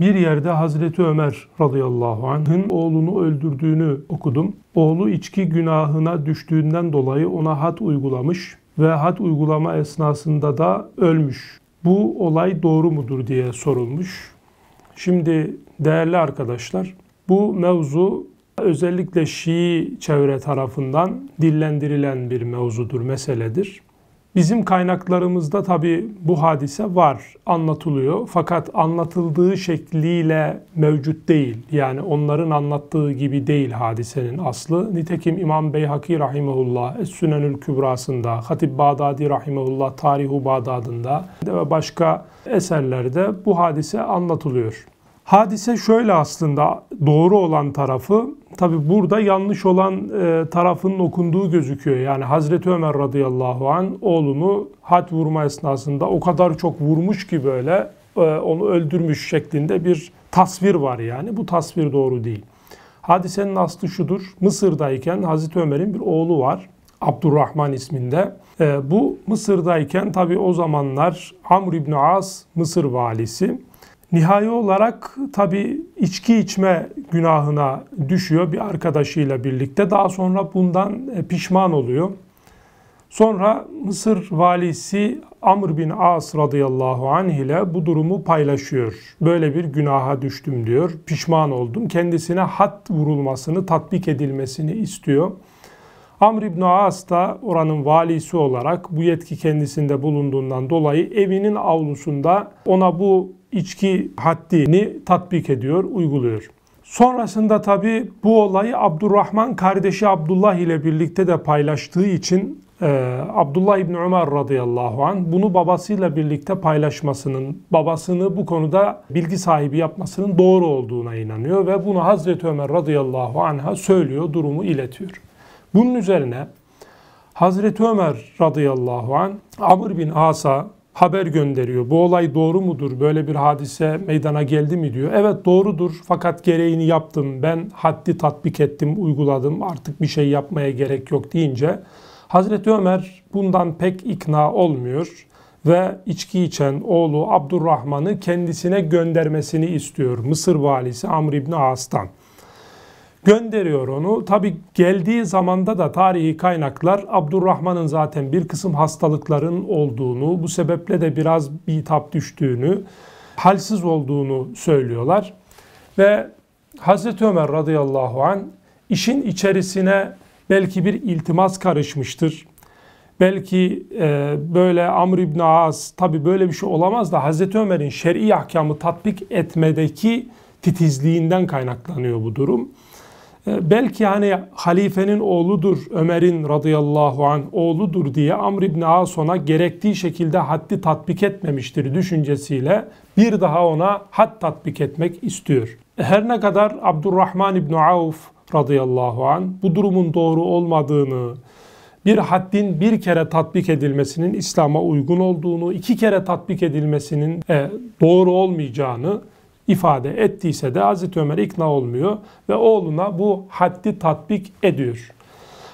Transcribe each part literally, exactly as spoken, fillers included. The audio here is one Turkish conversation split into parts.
bir yerde Hazreti Ömer radıyallahu anh'ın oğlunu öldürdüğünü okudum. Oğlu içki günahına düştüğünden dolayı ona had uygulamış ve had uygulama esnasında da ölmüş. Bu olay doğru mudur diye sorulmuş. Şimdi değerli arkadaşlar, bu mevzu özellikle Şii çevre tarafından dillendirilen bir mevzudur, meseledir. Bizim kaynaklarımızda tabi bu hadise var, anlatılıyor. Fakat anlatıldığı şekliyle mevcut değil. Yani onların anlattığı gibi değil hadisenin aslı. Nitekim İmam Beyhakî rahimehullah Es-Sünenül Kübrâsında, Hatib Bağdâdî rahimehullah Tarih-ü Bağdâd'ında ve başka eserlerde bu hadise anlatılıyor. Hadise şöyle aslında, doğru olan tarafı, tabi burada yanlış olan e, tarafının okunduğu gözüküyor. Yani Hazreti Ömer radıyallahu anh oğlunu had vurma esnasında o kadar çok vurmuş ki böyle e, onu öldürmüş şeklinde bir tasvir var yani. Bu tasvir doğru değil. Hadisenin aslı şudur. Mısır'dayken Hazreti Ömer'in bir oğlu var, Abdurrahman isminde. E, bu Mısır'dayken tabi o zamanlar Amr İbn As Mısır valisi. Nihai olarak tabi içki içme günahına düşüyor bir arkadaşıyla birlikte. Daha sonra bundan pişman oluyor. Sonra Mısır valisi Amr bin As radıyallahu anh ile bu durumu paylaşıyor. Böyle bir günaha düştüm diyor, pişman oldum. Kendisine had vurulmasını, tatbik edilmesini istiyor. Amr İbn As da oranın valisi olarak bu yetki kendisinde bulunduğundan dolayı evinin avlusunda ona bu içki haddini tatbik ediyor, uyguluyor. Sonrasında tabi bu olayı Abdurrahman kardeşi Abdullah ile birlikte de paylaştığı için e, Abdullah İbn Ömer radıyallahu anh bunu babasıyla birlikte paylaşmasının, babasını bu konuda bilgi sahibi yapmasının doğru olduğuna inanıyor ve bunu Hazreti Ömer radıyallahu anh'a söylüyor, durumu iletiyor. Bunun üzerine Hazreti Ömer radıyallahu anh Amr bin As'a haber gönderiyor. Bu olay doğru mudur? Böyle bir hadise meydana geldi mi diyor. Evet doğrudur, fakat gereğini yaptım. Ben haddi tatbik ettim, uyguladım. Artık bir şey yapmaya gerek yok deyince Hazreti Ömer bundan pek ikna olmuyor ve içki içen oğlu Abdurrahman'ı kendisine göndermesini istiyor. Mısır valisi Amr İbn As'tan. Gönderiyor onu. Tabi geldiği zamanda da tarihi kaynaklar Abdurrahman'ın zaten bir kısım hastalıkların olduğunu, bu sebeple de biraz bitap düştüğünü, halsiz olduğunu söylüyorlar. Ve Hazreti Ömer radıyallahu anh işin içerisine belki bir iltimas karışmıştır. Belki e, böyle Amr İbn As, tabi böyle bir şey olamaz da Hazreti Ömer'in şer'i ahkamı tatbik etmedeki titizliğinden kaynaklanıyor bu durum. Belki hani halifenin oğludur, Ömer'in radıyallahu anh oğludur diye Amr İbn As ona gerektiği şekilde haddi tatbik etmemiştir düşüncesiyle bir daha ona had tatbik etmek istiyor. Her ne kadar Abdurrahman İbn Avf radıyallahu anh bu durumun doğru olmadığını, bir haddin bir kere tatbik edilmesinin İslam'a uygun olduğunu, iki kere tatbik edilmesinin doğru olmayacağını ifade ettiyse de Hazreti Ömer ikna olmuyor ve oğluna bu haddi tatbik ediyor.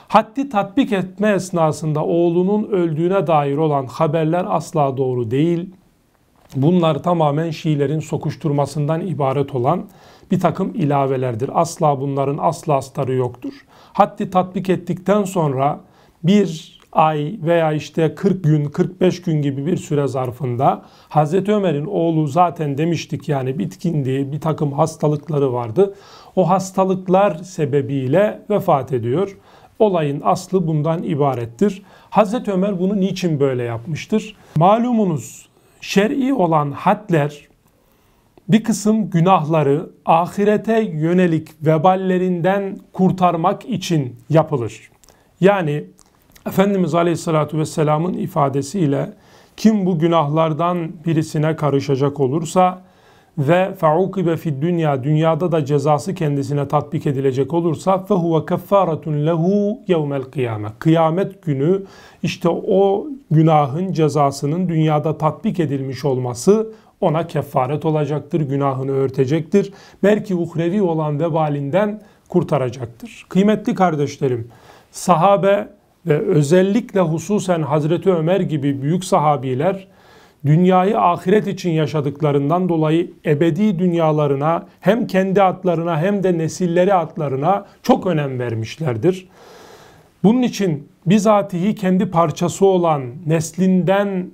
Haddi tatbik etme esnasında oğlunun öldüğüne dair olan haberler asla doğru değil. Bunlar tamamen Şiilerin sokuşturmasından ibaret olan bir takım ilavelerdir. Asla bunların asla astarı yoktur. Haddi tatbik ettikten sonra bir ay veya işte kırk gün, kırk beş gün gibi bir süre zarfında Hazreti Ömer'in oğlu zaten demiştik yani bitkindi, bir takım hastalıkları vardı. O hastalıklar sebebiyle vefat ediyor. Olayın aslı bundan ibarettir. Hazreti Ömer bunu niçin böyle yapmıştır? Malumunuz şer'i olan hadler bir kısım günahları ahirete yönelik veballerinden kurtarmak için yapılır. Yani Efendimiz Aleyhisselatü Vesselam'ın ifadesiyle kim bu günahlardan birisine karışacak olursa ve fe'ukibe fid dünya, dünyada da cezası kendisine tatbik edilecek olursa fehuve keffaretun lehu yevmel kıyame. Kıyamet günü işte o günahın cezasının dünyada tatbik edilmiş olması ona kefaret olacaktır, günahını örtecektir. Belki uhrevi olan vebalinden kurtaracaktır. Kıymetli kardeşlerim, sahabe ve özellikle hususen Hazreti Ömer gibi büyük sahabiler dünyayı ahiret için yaşadıklarından dolayı ebedi dünyalarına, hem kendi adlarına hem de nesilleri adlarına çok önem vermişlerdir. Bunun için bizatihi kendi parçası olan, neslinden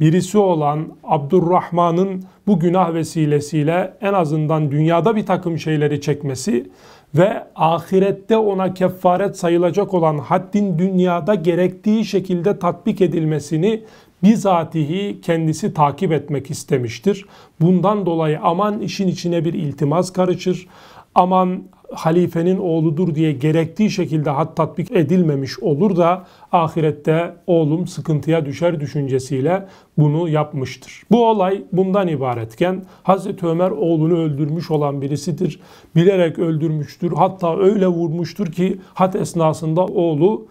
birisi olan Abdurrahman'ın bu günah vesilesiyle en azından dünyada bir takım şeyleri çekmesi ve ahirette ona keffaret sayılacak olan haddin dünyada gerektiği şekilde tatbik edilmesini bizatihi kendisi takip etmek istemiştir. Bundan dolayı aman işin içine bir iltimas karışır, aman halifenin oğludur diye gerektiği şekilde had tatbik edilmemiş olur da ahirette oğlum sıkıntıya düşer düşüncesiyle bunu yapmıştır. Bu olay bundan ibaretken Hazreti Ömer oğlunu öldürmüş olan birisidir. Bilerek öldürmüştür. Hatta öyle vurmuştur ki had esnasında oğlu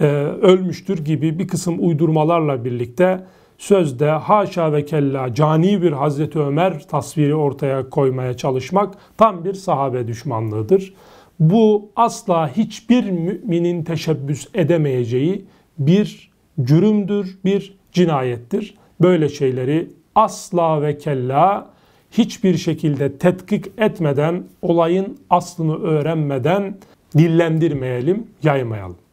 e, ölmüştür gibi bir kısım uydurmalarla birlikte sözde haşa ve kella cani bir Hazreti Ömer tasviri ortaya koymaya çalışmak tam bir sahabe düşmanlığıdır. Bu asla hiçbir müminin teşebbüs edemeyeceği bir cürümdür, bir cinayettir. Böyle şeyleri asla ve kella hiçbir şekilde tetkik etmeden, olayın aslını öğrenmeden dillendirmeyelim, yaymayalım.